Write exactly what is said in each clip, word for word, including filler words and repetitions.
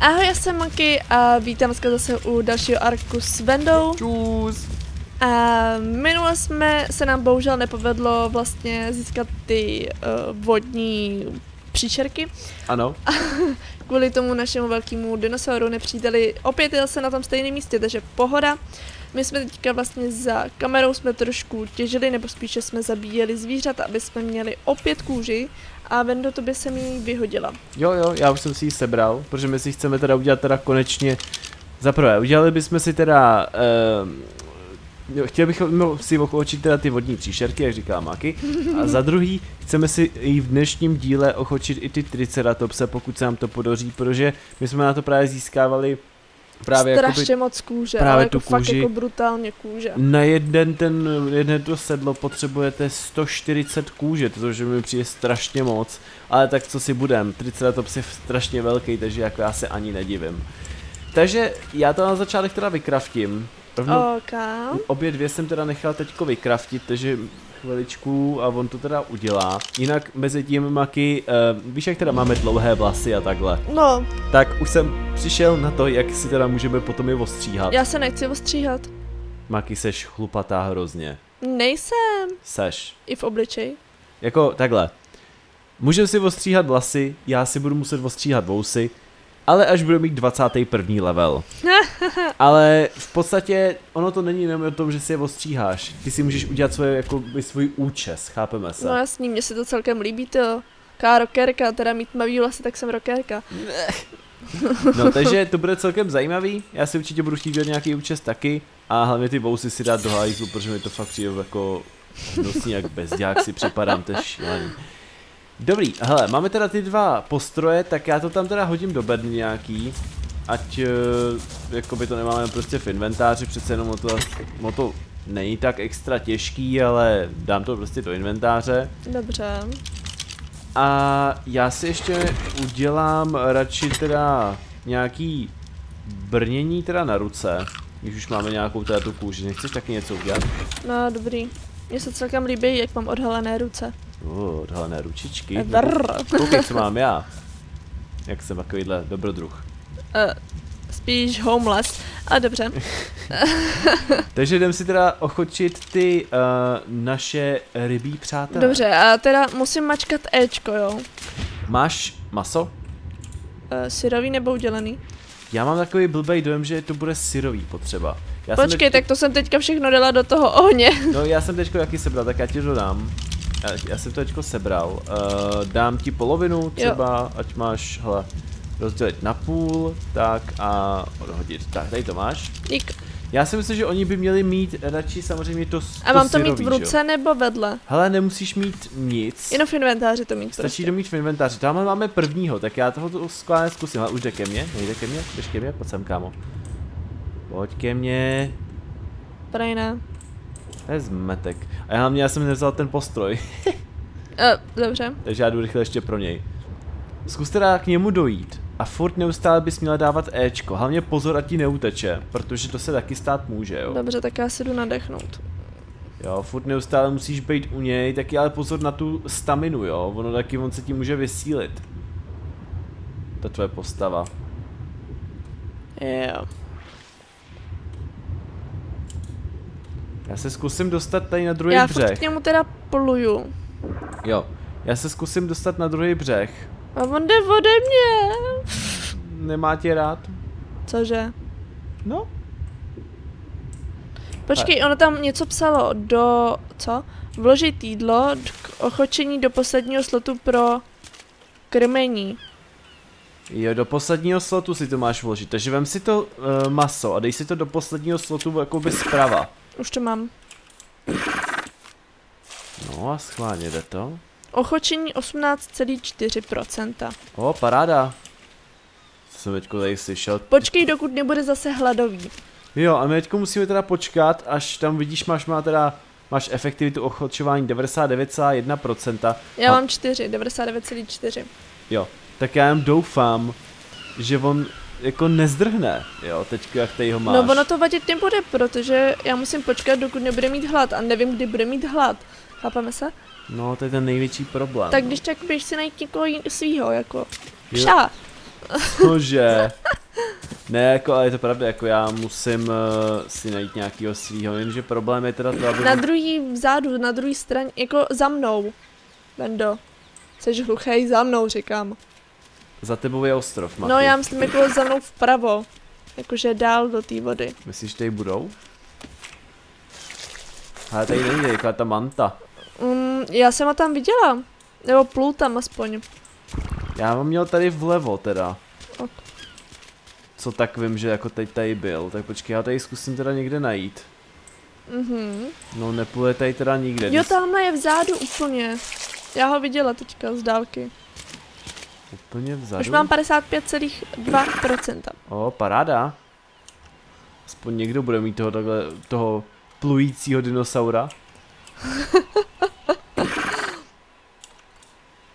Ahoj, já jsem Maki a vítám vás zase u dalšího arku s Vendou. Čus. A minule jsme se nám bohužel nepovedlo vlastně získat ty uh, vodní příčerky. Ano. A kvůli tomu našemu velkému dinosauru nepříteli opět jel se na tom stejném místě, takže pohoda. My jsme teďka vlastně za kamerou jsme trošku těžili, nebo spíše jsme zabíjeli zvířata, aby jsme měli opět kůži. A Vendo, tobě jsem ji vyhodila. Jo, jo, já už jsem si ji sebral, protože my si chceme teda udělat teda konečně. Za prvé, udělali bychom si teda. Eh, chtěli bychom si ochočit teda ty vodní příšerky, jak říká Maki. A za druhý, chceme si i v dnešním díle ochočit i ty triceratopse, pokud se nám to podaří, protože my jsme na to právě získávali. Právě strašně jakoby, moc kůže, právě ale jako tu fakt kůži, jako brutálně kůže. Na jeden ten, jedné to sedlo potřebujete sto čtyřicet kůže, což mi přijde strašně moc. Ale tak co si budem, triceratops je strašně velký, takže jako já se ani nedivím. Takže já to na začátek teda vykraftím. Okay. Obě dvě jsem teda nechal teďko vykraftit, takže chviličku a on to teda udělá. Jinak mezi tím Maki, uh, víš jak teda máme dlouhé vlasy a takhle. No. Tak už jsem přišel na to, jak si teda můžeme potom je ostříhat. Já se nechci ostříhat. Maki, seš chlupatá hrozně. Nejsem. Seš. I v obličeji. Jako takhle. Můžeme si ostříhat vlasy, já si budu muset ostříhat vousy. Ale až budu mít dvacátý první level. Ale v podstatě ono to není jenom o tom, že si je ostříháš. Ty si můžeš udělat svoje, jako by svůj účes, chápeme se. No jasný, mně se to celkem líbí to. Ká rokerka, teda mít tmavý vlasy, tak jsem rokerka. No takže to bude celkem zajímavý. Já si určitě budu chtít dělat nějaký účes taky. A hlavně ty vousy si dát do hajzlu, protože mi to fakt přijde jako nosní jak bezdělák si připadám, to je šílený. Dobrý, hele, máme teda ty dva postroje, tak já to tam teda hodím do bedny nějaký, ať uh, jakoby to nemáme prostě v inventáři, přece jenom o to, o to není tak extra těžký, ale dám to prostě do inventáře. Dobře. A já si ještě udělám radši teda nějaký brnění teda na ruce, když už máme nějakou teda tu kůži, nechceš taky něco udělat? No dobrý, mně se celkem líbí, jak mám odhalené ruce. Uh, odhalené ručičky. Koukej, co mám já. Jak jsem takovýhle dobrodruh. Uh, spíš homeless. A dobře. Takže jdem si teda ochočit ty uh, naše rybí přátelé. Dobře, a teda musím mačkat Ečko, jo. Máš maso? Uh, syrový nebo udělený? Já mám takový blbej dojem, že to bude syrový potřeba. Já Počkej, teď... tak to jsem teďka všechno dala do toho ohně. No já jsem teďko jaký sebral, tak já ti to dám. Já, já jsem to teďko sebral, uh, dám ti polovinu třeba, jo. Ať máš, hele, rozdělit na půl, tak a odhodit. Tak, tady to máš. Dík. Já si myslím, že oni by měli mít radši samozřejmě to, to A mám to syrový, mít v ruce jo? Nebo vedle? Hele, nemusíš mít nic. Jenom v inventáři to mít. Stačí to mít v inventáři. Tamhle máme prvního, tak já tohoto skláně zkusím. Hele, už jde ke mně, nejde ke mně, jdeš ke mně, pojď sem, kámo. Pojď ke mně. Tady ne. To je zmetek. A já, já jsem nevzal ten postroj. uh, dobře. Takže já jdu rychle ještě pro něj. Zkus teda k němu dojít. A furt neustále bys měla dávat Ečko. Hlavně pozor, ať ti neuteče. Protože to se taky stát může, jo. Dobře, tak já si jdu nadechnout. Jo, furt neustále musíš být u něj. Taky ale pozor na tu staminu, jo. Ono taky, on se ti může vysílit. Ta tvoje postava. Jo. Yeah. Já se zkusím dostat tady na druhý já břeh. Já fakt k němu teda pluju. Jo, já se zkusím dostat na druhý břeh. A on jde ode mě. Nemá tě rád? Cože? No. Počkej, ono tam něco psalo do... co? Vložit jídlo k ochočení do posledního slotu pro krmení. Jo, do posledního slotu si to máš vložit, takže vem si to uh, maso a dej si to do posledního slotu jakoby zprava. Už to mám. No a schválně jde to. Ochočení osmnáct celá čtyři procenta. O, paráda. Co jsem teďko tady slyšel? Počkej, dokud nebude zase hladový. Jo, a my teďko musíme teda počkat, až tam vidíš, máš má teda, máš efektivitu ochočování devadesát devět celá jedna procenta. Já a... mám čtyři, devadesát devět celá čtyři. Jo, tak já jen doufám, že on... jako nezdrhne, jo, teď jak tady ho máš. No ono to vadit nebude, protože já musím počkat, dokud nebude mít hlad a nevím, kdy bude mít hlad. Chápeme se? No, to je ten největší problém. Tak no. Když tak běž si najít někoho svýho, jako. Pša! Cože? Ne, jako, ale je to pravda, jako já musím uh, si najít nějakého svýho, jenže problém je teda to, aby... Na druhý vzádu, na druhý straně, jako za mnou, Bendo. Jseš hluchý, za mnou, říkám. Za tebou je ostrov, Maki. No, já myslím, jako za mnou vpravo. Jakože dál do té vody. Myslíš, že tady budou? Ale tady není, jaká ta manta. Mm, já jsem ho tam viděla. Nebo plul tam aspoň. Já ho měl tady vlevo teda. Ok. Co tak vím, že jako teď tady byl. Tak počkej, já tady zkusím teda někde najít. Mhm. No, nepluje tady teda nikde. Jo, tamhle je vzadu úplně. Já ho viděla teďka z dálky. Úplně vzadu? Už mám padesát pět celá dva procenta. O, paráda. Aspoň někdo bude mít toho takhle, toho plujícího dinosaura.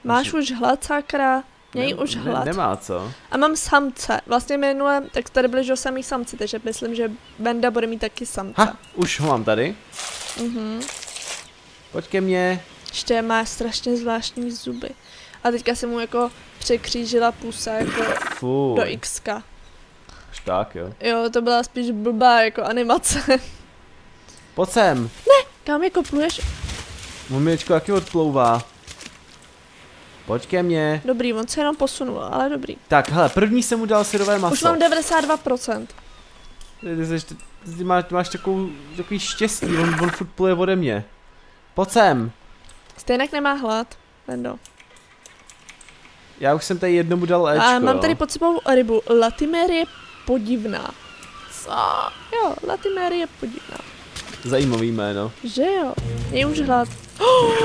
Máš už hlad, sakra. Měj už hlad. Nemá co. A mám samce. Vlastně minule, tak tady byli že samý samci, takže myslím, že Venda bude mít taky samce. Ha, už ho mám tady. Mhm. Pojď ke mně. Ještě má strašně zvláštní zuby. A teďka jsem mu jako překřížila pusa jako fuj. Do X-ka. Už tak jo. Jo, to byla spíš blbá jako animace. Pojď sem. Ne, kam jako pluješ? Mumiečko taky odplouvá. Pojď ke mně. Dobrý, on se jenom posunul, ale dobrý. Tak, hele, první jsem mu dal syrové maso. Už mám devadesát dva procent. Ty, ty, ty máš, máš takovou, takový štěstí, on, on furt pluje ode mě. Pojď sem. Stejnak nemá hlad, Bendo. Já už jsem tady jednomu dal Ečko. A mám tady pod sebou rybu. Latimerie je podivná. Co? Jo, Latimerie je podivná. Zajímavý jméno. Že jo, je už hlad. Oh,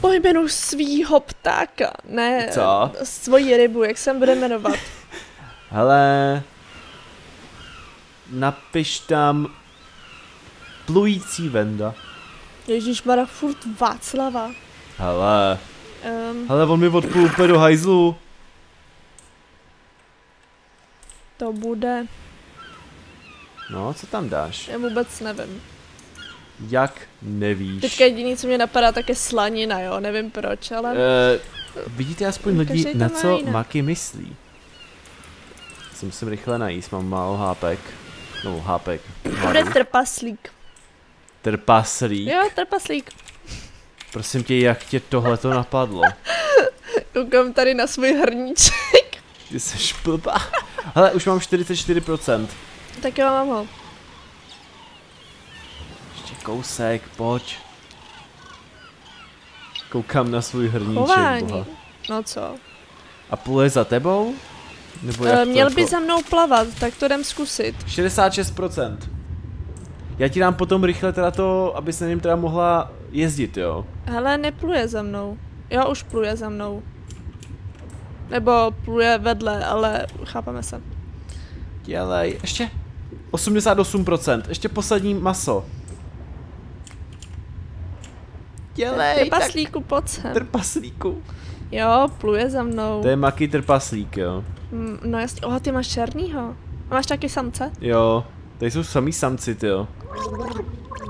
po jmenu svýho ptáka. Ne, co? Svoji rybu, jak se bude jmenovat. Hele. Napiš tam plující Venda. Ježíšmarja, furt Václava. Hele. Um, Hele, on mi odplul úplně do hajzlu. To bude. No, co tam dáš? Já vůbec nevím. Jak nevíš? Teďka jediný, co mě napadá, tak je slanina, jo, nevím proč, ale... Uh, vidíte aspoň lidi, na co jinak. Maki myslí. Já musím rychle najíst, mám málo hápek. No, hápek. Bude trpaslík. Trpaslík? Jo, trpaslík. Prosím tě, jak tě tohleto napadlo? Koukám tady na svůj hrníček. Ty seš blbá. Hele, už mám čtyřicet čtyři procent. Tak jo, mám ho. Ještě kousek, pojď. Koukám na svůj hrníček, chování. Boha. No co? A pluje za tebou? Nebo jak e, měl to, by jako... za mnou plavat, tak to jdem zkusit. šedesát šest procent. Já ti dám potom rychle teda to, abys na něm teda mohla jezdit, jo? Hele, nepluje za mnou. Jo, už pluje za mnou. Nebo pluje vedle, ale chápeme se. Dělej, ještě osmdesát osm procent, ještě poslední maso. Dělej, trpaslíku, tak... pojď sem. Trpaslíku. Jo, pluje za mnou. To je Maki trpaslík, jo? Mm, no jasně, oha, ty máš černýho. A máš taky samce? Jo. Tady jsou samý samci, ty jo.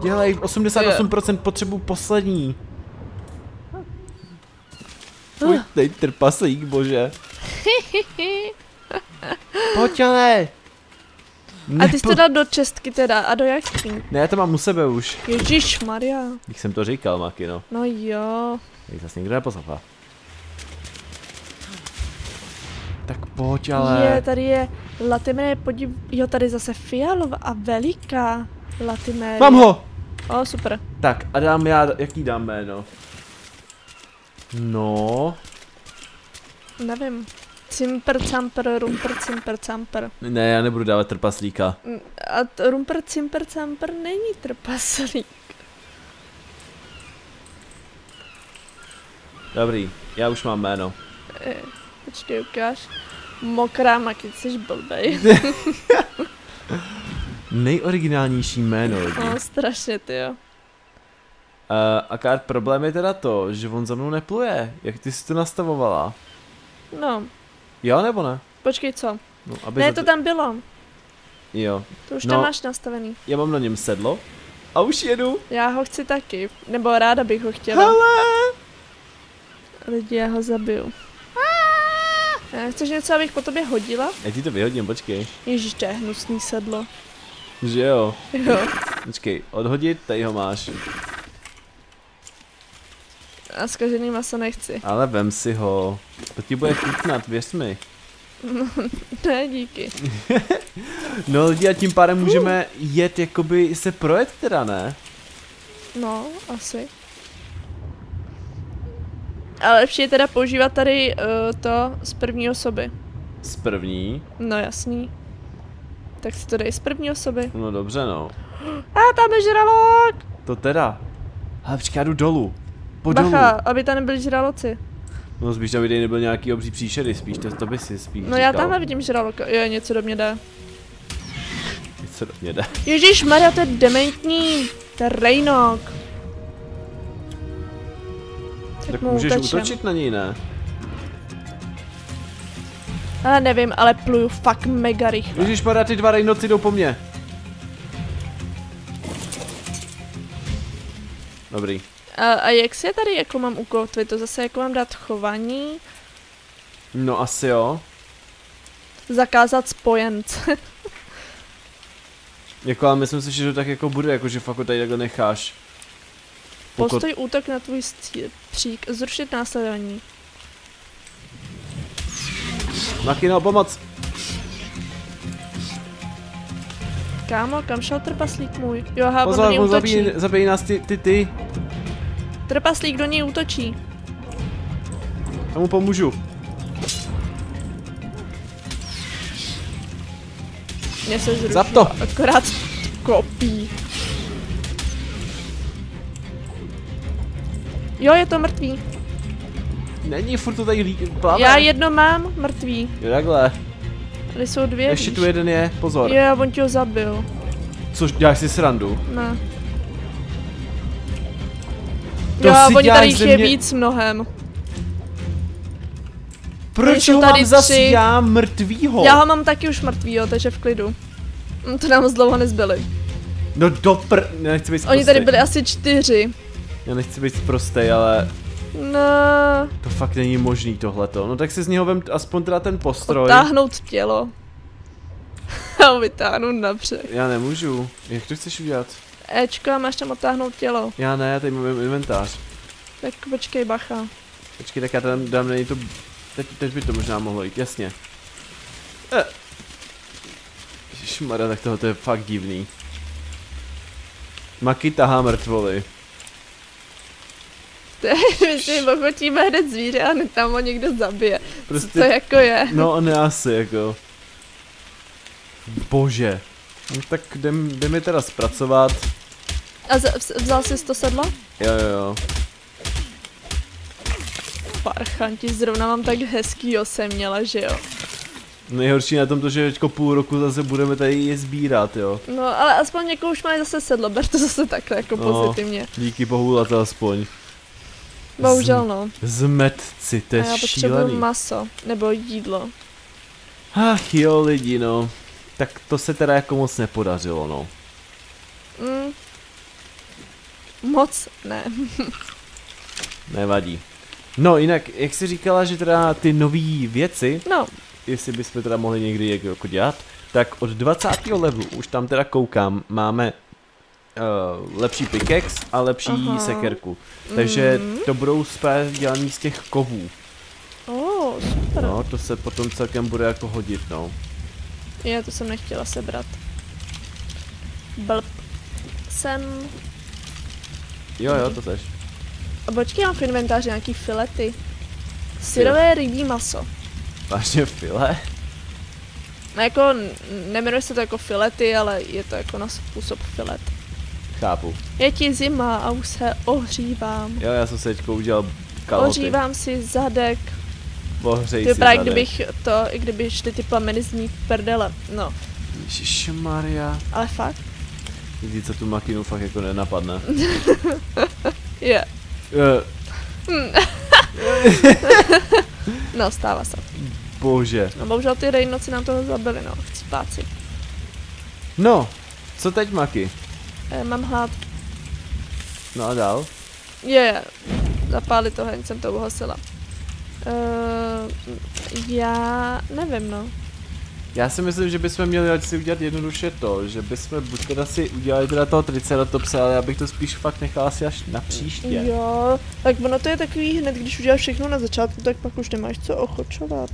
Dělej, osmdesát osm procent potřebu poslední. Pojď, dej trpaslík, bože. Pojď, ale. A ty jsi to dal do čestky teda, a do jaký? Ne, já to mám u sebe už. Ježišmarja. Jak jsem to říkal, Maki, no. No jo. Tak zase někdo neposlouchá. Tak pojď, ale... Je, tady je Latimerie, podív... Jo, tady zase fialová a veliká Latimerie. Mám ho! O, super. Tak, a dám já, jaký dám jméno? No... Nevím. Cimpr, campr, rumpr, cimpr, campr. Ne, já nebudu dávat trpaslíka. A rumpr, cimpr, campr není trpaslík. Dobrý, já už mám jméno. E Počkej, ukáž. Mokrá Maki, jsi blbej. Nejoriginálnější jméno lidi. No, strašně, ty jo. Uh, Akár problém je teda to, že on za mnou nepluje. Jak ty jsi to nastavovala? No. Jo, nebo ne? Počkej, co? No, aby ne, to tam bylo. Jo. To už no, tam máš nastavený. Já mám na něm sedlo. A už jedu. Já ho chci taky. Nebo ráda bych ho chtěla. Hele! Lidi, já ho zabiju. Chceš něco, abych po tobě hodila? Já ti to vyhodím, počkej. Ježíš, to je hnusný sedlo. Že jo? Jo. Počkej, odhodit, tady ho máš. A zkažený maso nechci. Ale vem si ho. To ti bude chutnat, věř mi. No, ne, díky. No lidi, a tím pádem můžeme jet, jakoby se projet teda, ne? No, asi. Ale lepší je teda používat tady uh, to z první osoby. Z první? No jasný. Tak si to dej z první osoby. No dobře, no. A tam je žralok! To teda. Ale počkej, já jdu dolů. Po Bacha, dolů. Aby tam nebyli žraloci. No spíš, aby tady nebyl nějaký obří příšery, spíš to, to by si spíš No říkal. Já tamhle vidím žraloka, jo, něco do mě dá. Něco do mě dá. Ježišmarja, to je dementní terejnok. Tak můžeš utečem. Útočit na něj, ne? Ale nevím, ale pluju fakt mega rychle. Ježišmarja, ty dva rejnoci jdou po mně. Dobrý. A, a jak si je tady, jako mám ukotvit, to zase jako mám dát chování? No asi jo. Zakázat spojence. Jako ale myslím si, že to tak jako bude, jako že fakt tady takhle necháš. Pokud... Postoj útok na tvůj střík, zrušit následování. Maki, na pomoc! Kámo, kam šel trpaslík můj? Jo, aha, pozor, on zabíjí, zabíjí nás ty, ty, ty. Trpaslík do něj útočí. Já mu pomůžu. Mě se zrušilo. Zap to! Akorát kopí. Jo, je to mrtvý. Není, furt to tady plave. Já jedno mám, mrtvý. Jo, takhle. Tady jsou dvě, ještě víš? Tu jeden je, pozor. Jo, on ti ho zabil. Což, děláš si srandu? Ne. To jo, oni tady je víc mnohem. Proč ho tady mám zas já mrtvýho? Já ho mám taky už mrtvýho, takže v klidu. To nám dlouho nezbyli. No dopr... Já nechci být sprostej. Oni tady byli asi čtyři. Já nechci být sprostej, ale... No. To fakt není možný tohleto. No tak si z něho vem aspoň teda ten postroj. Otáhnout tělo. A ho vytáhnout napřed. Já nemůžu. Jak to chceš udělat? Ečko, a máš tam otáhnout tělo. Já ne, já tady mám inventář. Tak počkej, bacha. Počkej, tak já tam dám, není to... Teď, teď by to možná mohlo jít, jasně. Eh. Ježišmarja, tak tohle je fakt divný. Maki tahá mrtvoly. My si pochotíme hned zvíře a tam ho někdo zabije. Prostě... Co to jako je? No, ne asi, jako. Bože. No tak jdem, jdeme teda zpracovat. A z, vzal jsi to sedlo? Jo, jo, jo. Parchanti, zrovna mám tak hezký osem měla, že jo. Nejhorší na tom to, že teďko půl roku zase budeme tady je sbírat, jo. No, ale aspoň někoho už mají zase sedlo, ber to zase takhle jako no, pozitivně. Díky bohu, ale to aspoň. Bohužel no. Zmetci, to je šílený. A já potřebuju maso, nebo jídlo. Ach jo, lidi, no. Tak to se teda jako moc nepodařilo, no. Mm. Moc ne. Nevadí. No jinak, jak jsi říkala, že teda ty nový věci, no. Jestli bychom teda mohli někdy jako dělat, tak od dvacátého levelu, už tam teda koukám, máme uh, lepší pickaxe a lepší Aha. sekerku. Takže mm. to budou spíš dělaný z těch kovů. Oh, super. No, to se potom celkem bude jako hodit, no. Já to jsem nechtěla sebrat. Blb. Jsem. Jo, jo, to tež. A počkej, mám v inventáři nějaký filety. Syrové rybí maso. Vážně file? No jako, nemenuje se to jako filety, ale je to jako na způsob filet. Chápu. Je ti zima a už se ohřívám. Jo, já jsem se teďko udělal kalhoty. Ohřívám si zadek. Bohřej si zadek. Kdybych to, i kdyby šly ty plameny z ní prdele, no. Ježišmarja. Ale fakt? Vidíte, co tu makinu fakt jako nenapadne. Je. Yeah. No, stává se. Bože. No bohužel ty rejnoci nám toho zabili, no. Chci páci. No, co teď, Maki? E, mám hlad. No a dál? Je, yeah. Zapálit toho, jen jsem to uhasila. Uh, já nevím, no. Já si myslím, že bychom měli si udělat jednoduše to, že bychom buď teda si udělali teda toho triceratopse, ale já bych to spíš fakt nechal asi až na příště. Jo, tak ono to je takový hned, když uděláš všechno na začátku, tak pak už nemáš co ochočovat.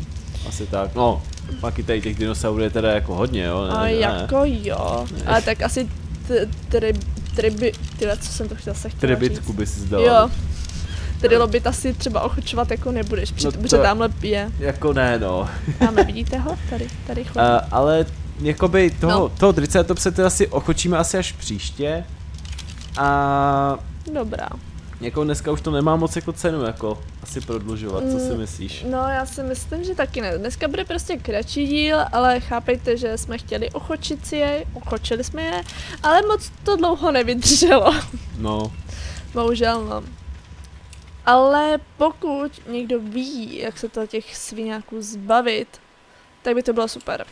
Asi tak, no, pak i tady těch dinosaurů je teda jako hodně, jo? Ne, a ne, jako ne. Jo, ne. Ale tak asi triby, tyhle, co jsem to chtěla se chtěla Tribitku by si zdala. Jo. Tedy lobit asi třeba ochočovat jako nebudeš, no to, protože tamhle je. Jako ne, no. Tamhle vidíte ho? Tady, tady chodí. Uh, ale jakoby toho, no. toho triceratopse teda si ochočíme asi až příště. A... Dobrá. Jako dneska už to nemá moc jako cenu jako asi prodlužovat, co si myslíš? No já si myslím, že taky ne. Dneska bude prostě kratší díl, ale chápejte, že jsme chtěli ochočit si je, ochočili jsme je, ale moc to dlouho nevydrželo. No. Bohužel no. Ale pokud někdo ví, jak se to těch sviňáků zbavit, tak by to bylo super.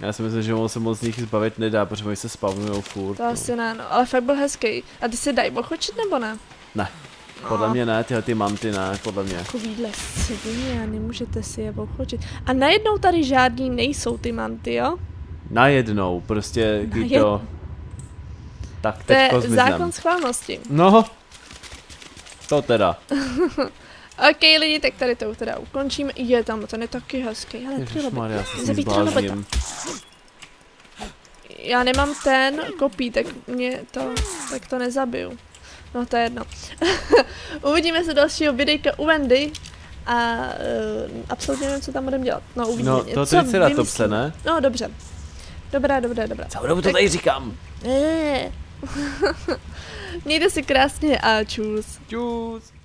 Já si myslím, že on se moc z nich zbavit nedá, protože oni se spavnujou furt. To no. asi ne, no, ale fakt byl hezký. A ty se dají ochočit nebo ne? Ne, podle no. mě ne, tyhle ty manty ne, podle mě. Takovýhle svině, nemůžete si je ochočit. A najednou tady žádný nejsou ty manty, jo? Najednou, prostě, když Najed... to... Tak teď to je zákon schválnosti. No. To teda. OK lidi, tak tady to teda ukončím. Je tam, ten je taky hezký. Hele, Ježišmarja, tři lobe. Já nemám ten kopí, tak mě to, tak to nezabiju. No to je jedno. Uvidíme se dalšího videjka u Vendy. A uh, absolutně nevím, co tam budeme dělat. No uvidíme. No to co teď to pse, ne? No dobře. Dobrá, dobrá, dobrá. Celou dobu to tady říkám. Mějte si krásně a čus. Čus.